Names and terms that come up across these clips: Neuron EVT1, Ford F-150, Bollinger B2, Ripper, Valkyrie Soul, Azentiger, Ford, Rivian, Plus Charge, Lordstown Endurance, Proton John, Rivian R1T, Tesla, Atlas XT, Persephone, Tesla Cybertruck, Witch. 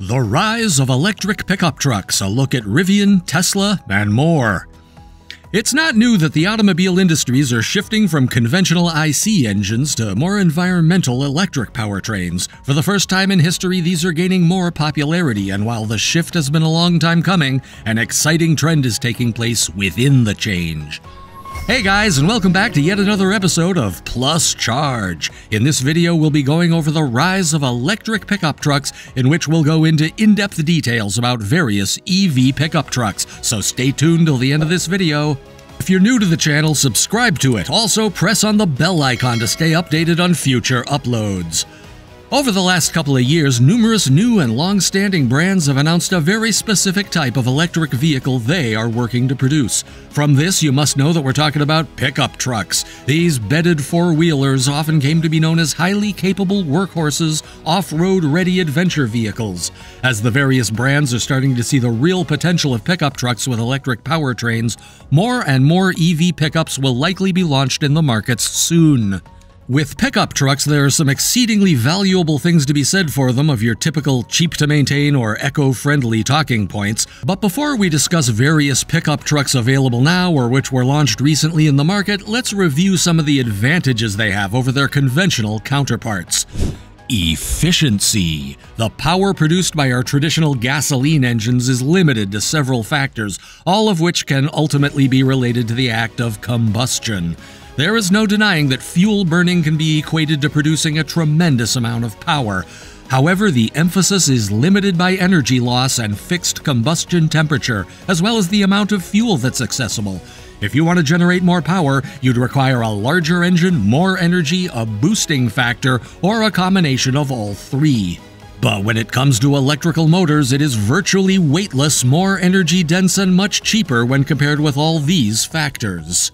The Rise of Electric Pickup Trucks, a look at Rivian, Tesla, and more. It's not new that the automobile industries are shifting from conventional IC engines to more environmental electric powertrains. For the first time in history, these are gaining more popularity, and while the shift has been a long time coming, an exciting trend is taking place within the change. Hey guys, and welcome back to yet another episode of Plus Charge. In this video, we'll be going over the rise of electric pickup trucks, in which we'll go into in-depth details about various EV pickup trucks, so stay tuned till the end of this video. If you're new to the channel, subscribe to it. Also, press on the bell icon to stay updated on future uploads. Over the last couple of years, numerous new and long-standing brands have announced a very specific type of electric vehicle they are working to produce. From this, you must know that we're talking about pickup trucks. These bedded four-wheelers often came to be known as highly capable workhorses, off-road-ready adventure vehicles. As the various brands are starting to see the real potential of pickup trucks with electric powertrains, more and more EV pickups will likely be launched in the markets soon. With pickup trucks, there are some exceedingly valuable things to be said for them of your typical cheap-to-maintain or eco-friendly talking points, but before we discuss various pickup trucks available now or which were launched recently in the market, let's review some of the advantages they have over their conventional counterparts. Efficiency. The power produced by our traditional gasoline engines is limited to several factors, all of which can ultimately be related to the act of combustion. There is no denying that fuel burning can be equated to producing a tremendous amount of power. However, the emphasis is limited by energy loss and fixed combustion temperature, as well as the amount of fuel that's accessible. If you want to generate more power, you'd require a larger engine, more energy, a boosting factor, or a combination of all three. But when it comes to electrical motors, it is virtually weightless, more energy-dense, and much cheaper when compared with all these factors.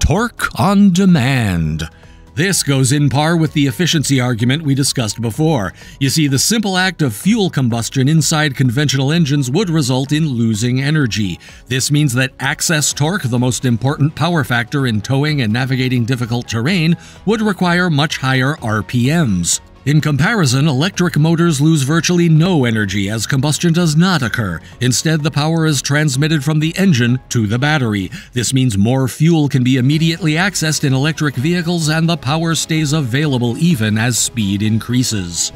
Torque on demand. This goes in par with the efficiency argument we discussed before. You see, the simple act of fuel combustion inside conventional engines would result in losing energy. This means that access torque, the most important power factor in towing and navigating difficult terrain, would require much higher RPMs. In comparison, electric motors lose virtually no energy as combustion does not occur. Instead, the power is transmitted from the engine to the battery. This means more fuel can be immediately accessed in electric vehicles and the power stays available even as speed increases.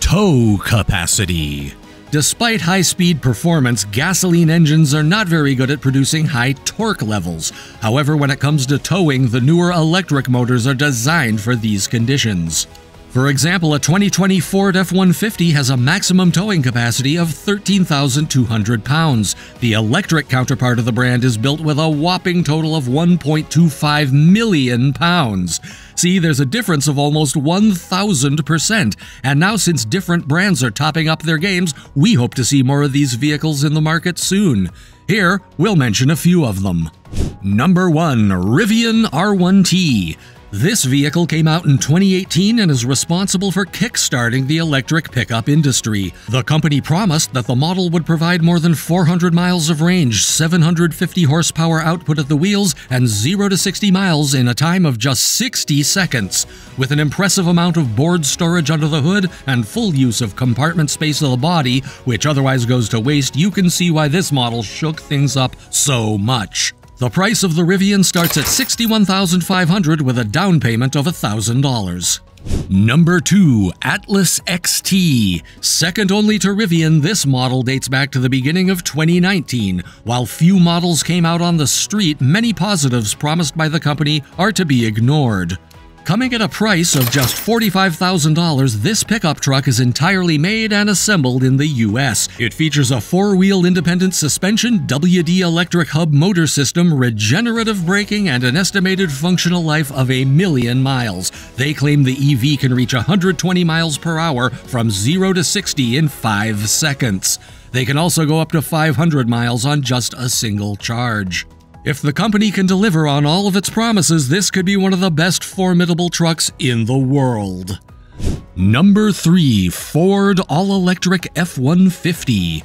Tow capacity. Despite high-speed performance, gasoline engines are not very good at producing high torque levels. However, when it comes to towing, the newer electric motors are designed for these conditions. For example, a 2020 Ford F-150 has a maximum towing capacity of 13,200 pounds. The electric counterpart of the brand is built with a whopping total of 1.25 million pounds. See, there's a difference of almost 1,000%. And now, since different brands are topping up their games, we hope to see more of these vehicles in the market soon. Here, we'll mention a few of them. Number 1. Rivian R1T. This vehicle came out in 2018 and is responsible for kickstarting the electric pickup industry. The company promised that the model would provide more than 400 miles of range, 750 horsepower output at the wheels, and 0 to 60 miles in a time of just 60 seconds. With an impressive amount of board storage under the hood and full use of compartment space of the body, which otherwise goes to waste, you can see why this model shook things up so much. The price of the Rivian starts at $61,500 with a down payment of $1,000. Number 2. Atlas XT. Second only to Rivian, this model dates back to the beginning of 2019. While few models came out on the street, many positives promised by the company are to be ignored. Coming at a price of just $45,000, this pickup truck is entirely made and assembled in the US. It features a four-wheel independent suspension, WD electric hub motor system, regenerative braking, and an estimated functional life of 1,000,000 miles. They claim the EV can reach 120 miles per hour from 0 to 60 in 5 seconds. They can also go up to 500 miles on just a single charge. If the company can deliver on all of its promises, this could be one of the best formidable trucks in the world. Number 3. Ford All-Electric F-150.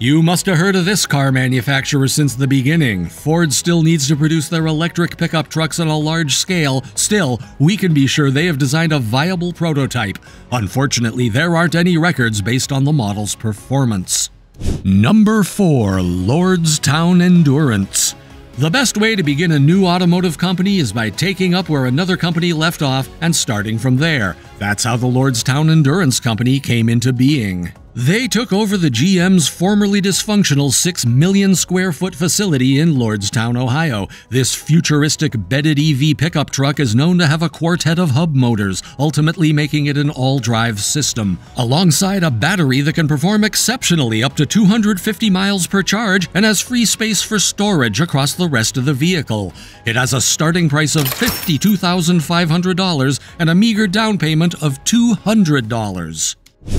You must have heard of this car manufacturer since the beginning. Ford still needs to produce their electric pickup trucks on a large scale. Still, we can be sure they have designed a viable prototype. Unfortunately, there aren't any records based on the model's performance. Number 4. Lordstown Endurance. The best way to begin a new automotive company is by taking up where another company left off and starting from there. That's how the Lordstown Endurance Company came into being. They took over the GM's formerly dysfunctional 6 million square foot facility in Lordstown, Ohio. This futuristic bedded EV pickup truck is known to have a quartet of hub motors, ultimately making it an all-drive system, alongside a battery that can perform exceptionally up to 250 miles per charge and has free space for storage across the rest of the vehicle. It has a starting price of $52,500 and a meager down payment of $200.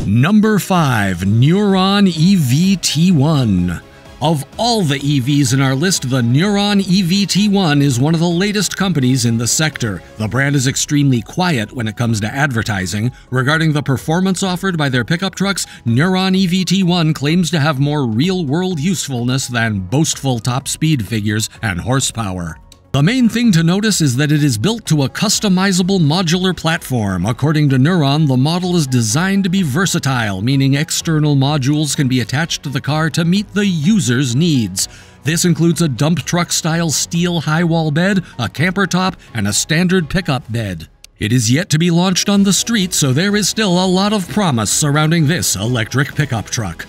Number 5. Neuron EVT1. Of all the EVs in our list, the Neuron EVT1 is one of the latest companies in the sector. The brand is extremely quiet when it comes to advertising. Regarding the performance offered by their pickup trucks, Neuron EVT1 claims to have more real-world usefulness than boastful top speed figures and horsepower. The main thing to notice is that it is built to a customizable modular platform. According to Neuron, the model is designed to be versatile, meaning external modules can be attached to the car to meet the user's needs. This includes a dump truck-style steel high-wall bed, a camper top, and a standard pickup bed. It is yet to be launched on the street, so there is still a lot of promise surrounding this electric pickup truck.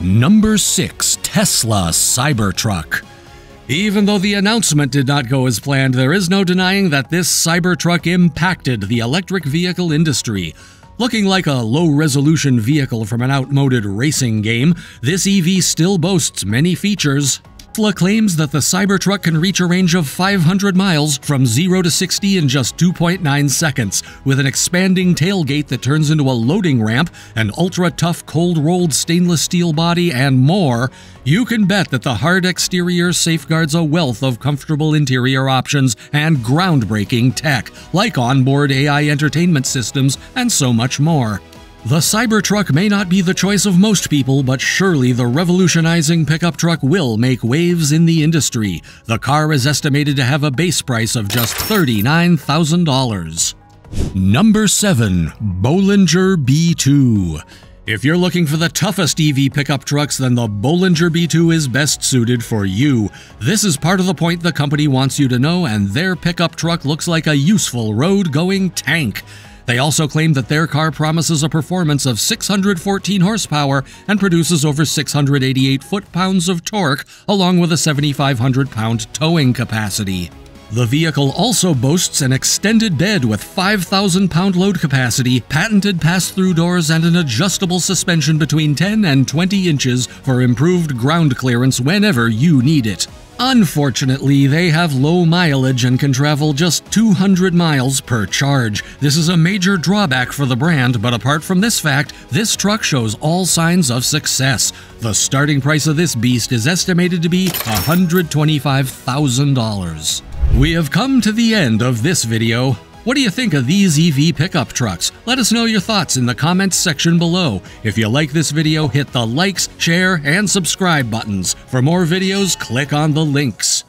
Number 6. Tesla Cybertruck. Even though the announcement did not go as planned, there is no denying that this Cybertruck impacted the electric vehicle industry. Looking like a low-resolution vehicle from an outmoded racing game, this EV still boasts many features. Tesla claims that the Cybertruck can reach a range of 500 miles from 0 to 60 in just 2.9 seconds, with an expanding tailgate that turns into a loading ramp, an ultra-tough cold-rolled stainless steel body, and more. You can bet that the hard exterior safeguards a wealth of comfortable interior options and groundbreaking tech, like onboard AI entertainment systems and so much more. The Cybertruck may not be the choice of most people, but surely the revolutionizing pickup truck will make waves in the industry. The car is estimated to have a base price of just $39,000. Number 7. Bollinger B2. If you're looking for the toughest EV pickup trucks, then the Bollinger B2 is best suited for you. This is part of the point the company wants you to know, and their pickup truck looks like a useful road-going tank. They also claim that their car promises a performance of 614 horsepower and produces over 688 foot-pounds of torque, along with a 7,500-pound towing capacity. The vehicle also boasts an extended bed with 5,000-pound load capacity, patented pass-through doors, and an adjustable suspension between 10 and 20 inches for improved ground clearance whenever you need it. Unfortunately, they have low mileage and can travel just 200 miles per charge. This is a major drawback for the brand, but apart from this fact, this truck shows all signs of success. The starting price of this beast is estimated to be $125,000. We have come to the end of this video. What do you think of these EV pickup trucks? Let us know your thoughts in the comments section below. If you like this video, hit the likes, share, and subscribe buttons. For more videos, click on the links.